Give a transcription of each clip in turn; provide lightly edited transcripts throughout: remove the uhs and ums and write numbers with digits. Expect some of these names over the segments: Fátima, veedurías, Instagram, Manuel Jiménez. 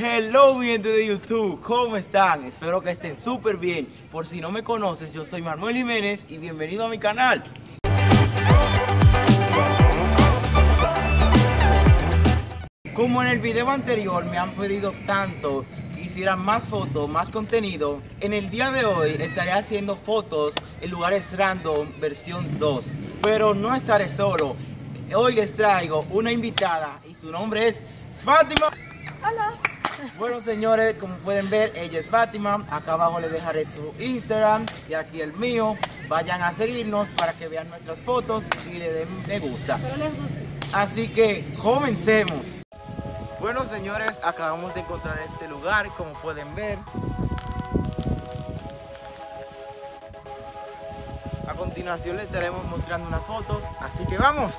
Hello, gente de YouTube, ¿cómo están? Espero que estén súper bien. Por si no me conoces, yo soy Manuel Jiménez y bienvenido a mi canal. Como en el video anterior me han pedido tanto que hiciera más fotos, más contenido, en el día de hoy estaré haciendo fotos en lugares random versión 2. Pero no estaré solo, hoy les traigo una invitada y su nombre es Fátima. Hola. Bueno, señores, como pueden ver, ella es Fátima. Acá abajo les dejaré su Instagram y aquí el mío. Vayan a seguirnos para que vean nuestras fotos y le den me gusta. Espero les guste. Así que comencemos. Bueno, señores, acabamos de encontrar este lugar, como pueden ver. A continuación les estaremos mostrando unas fotos, así que vamos.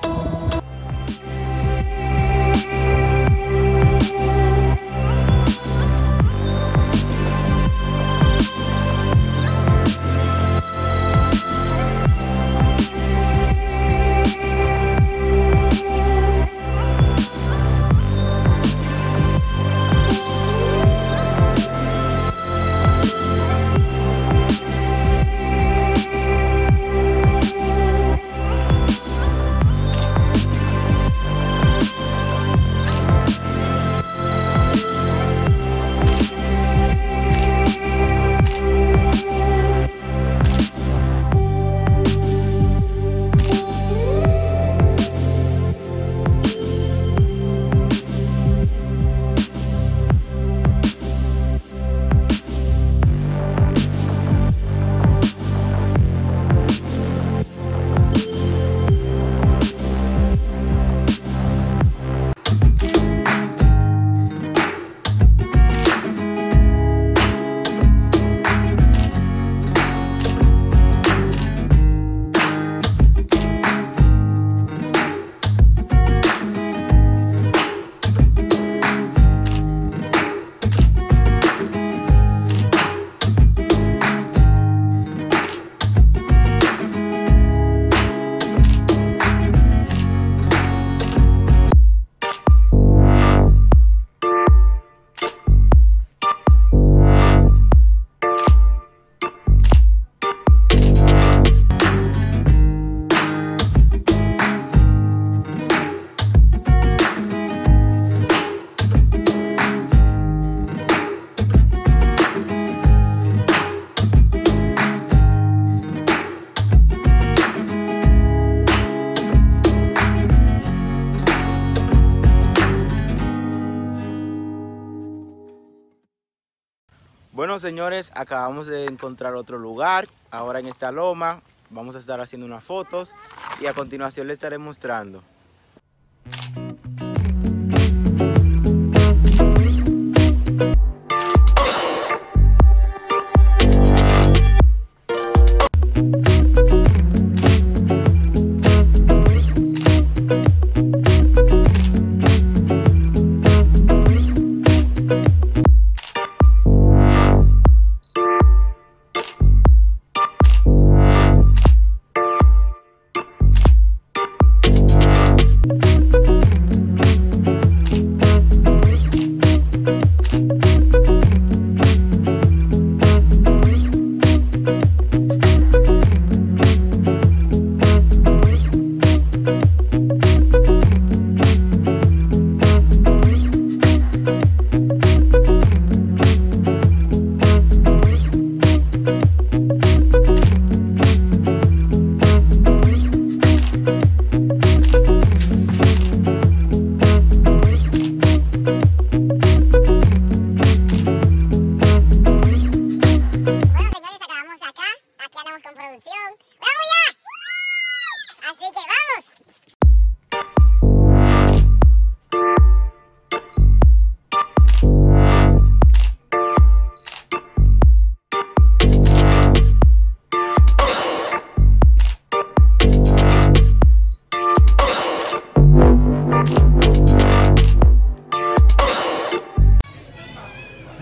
Bueno, señores, acabamos de encontrar otro lugar. Ahora en esta loma vamos a estar haciendo unas fotos y a continuación les estaré mostrando.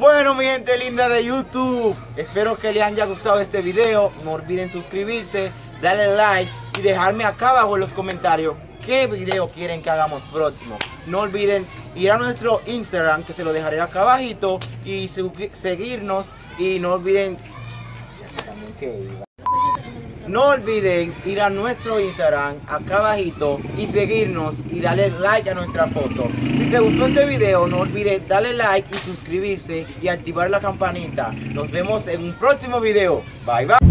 Bueno, mi gente linda de YouTube, espero que les haya gustado este video. No olviden suscribirse, darle like y dejarme acá abajo en los comentarios qué video quieren que hagamos próximo. No olviden ir a nuestro Instagram, que se lo dejaré acá abajito, y seguirnos. Y no olviden ir a nuestro Instagram acá abajito y seguirnos y darle like a nuestra foto. Si te gustó este video, no olvides darle like y suscribirse y activar la campanita. Nos vemos en un próximo video. Bye bye.